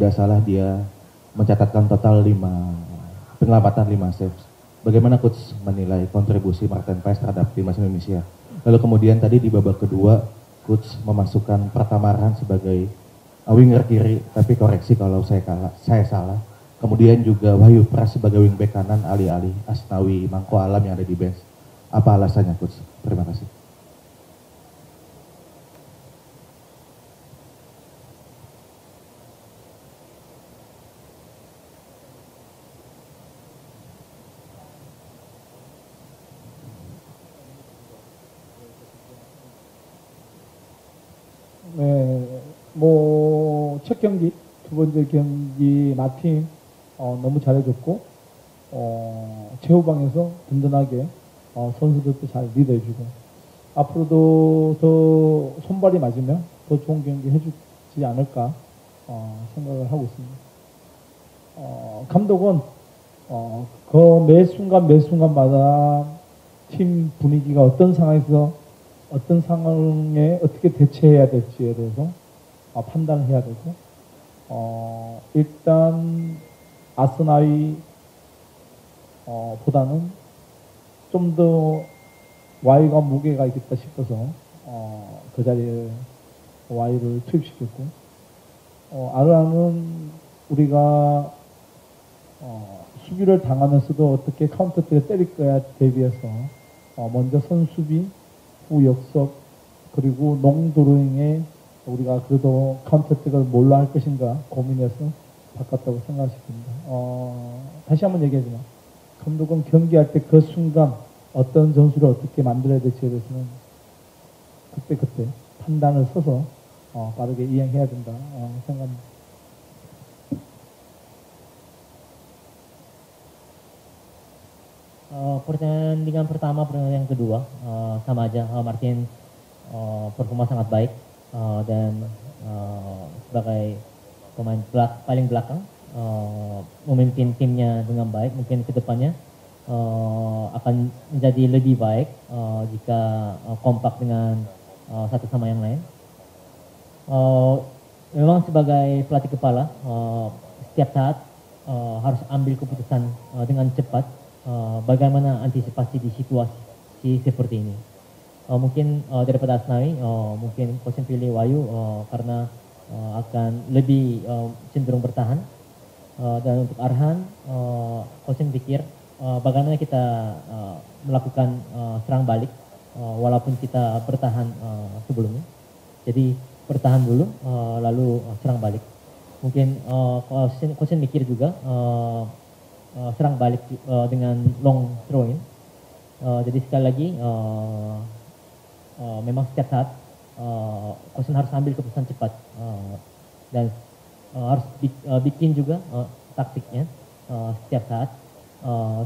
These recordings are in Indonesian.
tidak salah dia mencatatkan total 5 penyelamatan 5 saves. Bagaimana coach menilai kontribusi Maarten Paes terhadap timnas Indonesia? Lalu kemudian tadi di babak kedua coach memasukkan Pratama Arhan sebagai winger kiri, tapi koreksi kalau saya salah. Kemudian juga Wahyu Pras sebagai wingback kanan alih-alih Asnawi Mangkualam yang ada di bench. Apa alasannya coach? Terima kasih. 첫 경기, 두 번째 경기 마틴 너무 잘해줬고 최후방에서 든든하게 선수들도 잘 리드해주고 앞으로도 더 손발이 맞으면 더 좋은 경기 해주지 않을까 생각을 하고 있습니다. 감독은 그 매 순간마다 팀 분위기가 어떤 상황에서 어떤 상황에 어떻게 대처해야 될지에 대해서 판단을 해야 되고 일단 아스나이 보다는 좀 더 Y가 무게가 있겠다 싶어서 그 자리에 Y를 투입시켰고 아르한은 우리가 수비를 당하면서도 어떻게 카운터 때를 때릴 거야 대비해서 먼저 선수비, 후 역습, 그리고 롱드로잉에 우리가 그래도 컨택을 뭘로 할 것인가 고민해서 바꿨다고 생각합니다. 다시 한번 얘기하지만 감독은 경기할 때 그 순간 어떤 전술을 어떻게 만들어야 될지에 대해서는 그때 판단을 서서 빠르게 이행해야 된다 생각합니다. Pertandingan pertama, pertandingan yang kedua sama aja. Maarten performa sangat baik. Dan sebagai pemain paling belakang memimpin timnya dengan baik. Mungkin kedepannya akan menjadi lebih baik jika kompak dengan satu sama yang lain. Memang sebagai pelatih kepala setiap saat harus ambil keputusan dengan cepat bagaimana antisipasi di situasi seperti ini. Mungkin daripada Asnawi, mungkin coach pilih Wahyu karena akan lebih cenderung bertahan. Dan untuk Arhan, coach pikir bagaimana kita melakukan serang balik walaupun kita bertahan sebelumnya. Jadi bertahan dulu lalu serang balik. Mungkin coach mikir juga serang balik dengan long throw-in. Jadi sekali lagi memang setiap saat coach harus ambil keputusan cepat dan harus bikin juga taktiknya setiap saat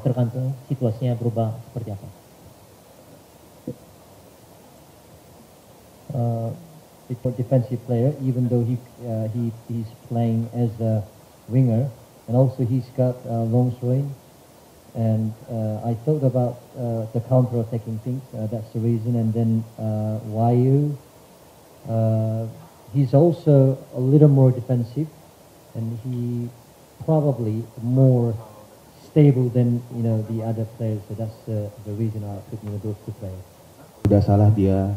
tergantung situasinya berubah seperti apa. Defensive player, even though he's playing as a winger, and also he's got long throwing. And I thought about the counter-attacking things, that's the reason. And then Wahyu, he's also a little more defensive and he probably more stable than the other players. So that's the reason I put those two players. Tidak salah dia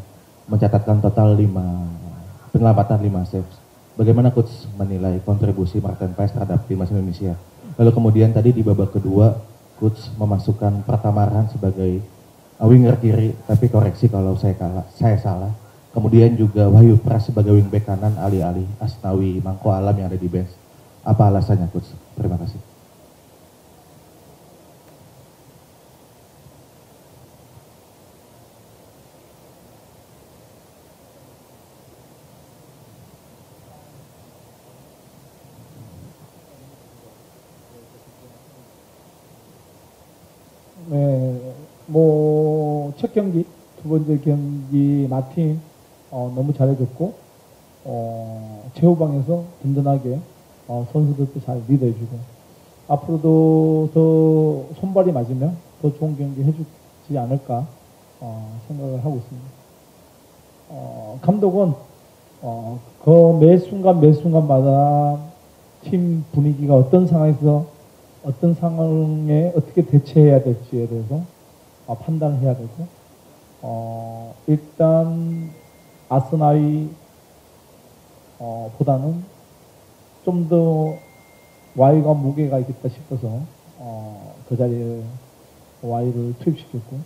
mencatatkan total 5 penyelamatan 5 saves. Bagaimana coach menilai kontribusi Maarten Paes terhadap timnas Indonesia? Lalu kemudian tadi di babak kedua coach memasukkan Pratama Arhan sebagai winger kiri, tapi koreksi kalau saya salah. Kemudian juga Wahyu Pras sebagai wingback kanan alih-alih Asnawi Mangkualam yang ada di bench. Apa alasannya coach? Terima kasih. 첫 경기, 두 번째 경기 마틴 너무 잘해줬고 최후방에서 든든하게 선수들도 잘 리드해주고 앞으로도 더 손발이 맞으면 더 좋은 경기 해주지 않을까 생각을 하고 있습니다. 감독은 그 매 순간마다 팀 분위기가 어떤 상황에서 어떤 상황에 어떻게 대처해야 될지에 대해서 판단을 해야 되고, 일단 아스나위 보다는 좀 더 Y가 무게가 있겠다 싶어서 그 자리에 Y를 투입시켰고,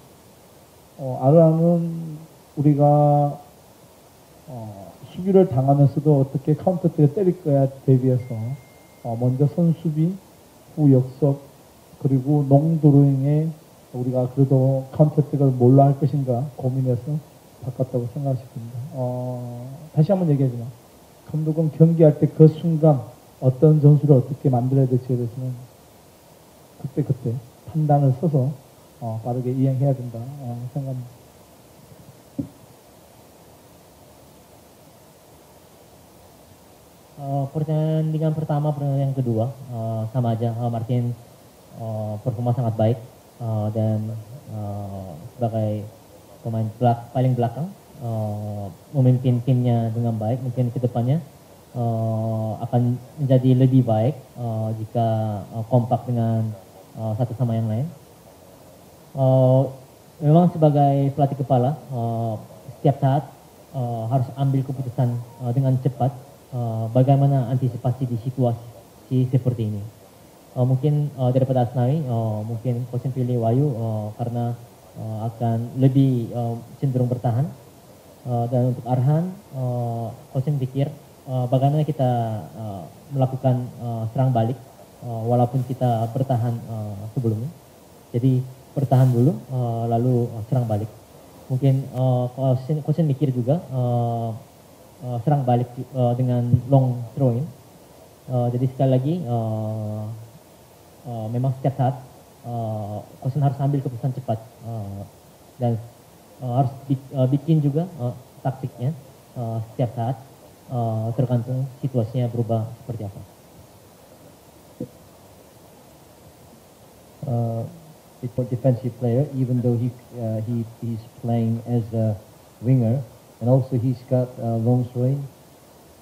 아르한은 우리가 수비를 당하면서도 어떻게 카운터 때 때릴 거야 대비해서 먼저 선수비, 후 역석, 그리고 농도로잉에 우리가 그래도 카운터 때를 뭘로 할 것인가 고민해서 바꿨다고 생각하십니다. 다시 한번 얘기하지만 감독은 경기할 때 그 순간 어떤 전술을 어떻게 만들어야 될지에 대해서는 그때그때 판단을 써서 빠르게 이행해야 된다 생각합니다. Pertandingan pertama, pertandingan kedua sama aja. Maarten performa sangat baik dan sebagai pemain paling belakang memimpin timnya dengan baik. Mungkin kedepannya akan menjadi lebih baik jika kompak dengan satu sama yang lain. Memang sebagai pelatih kepala setiap saat harus ambil keputusan dengan cepat. Bagaimana antisipasi di situasi seperti ini? Mungkin daripada Asnawi, mungkin coach pilih Wahyu karena akan lebih cenderung bertahan. Dan untuk Arhan, coach pikir bagaimana kita melakukan serang balik walaupun kita bertahan sebelumnya. Jadi bertahan dulu lalu serang balik. Mungkin coach mikir juga serang balik dengan long throwing. Jadi sekali lagi memang setiap saat coach harus ambil keputusan cepat dan harus bikin juga taktiknya setiap saat tergantung situasinya berubah seperti apa. Defensive player, even though he's playing as a winger. And also he's got long throwing,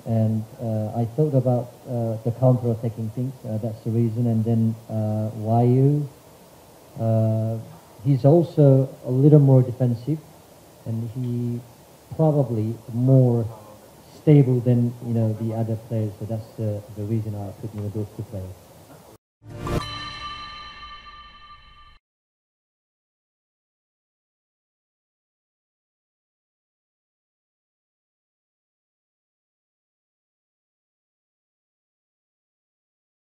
and I thought about the counter-attacking things. That's the reason. And then Wahyu, he's also a little more defensive, and he probably more stable than the other players. So that's the reason I put those two players.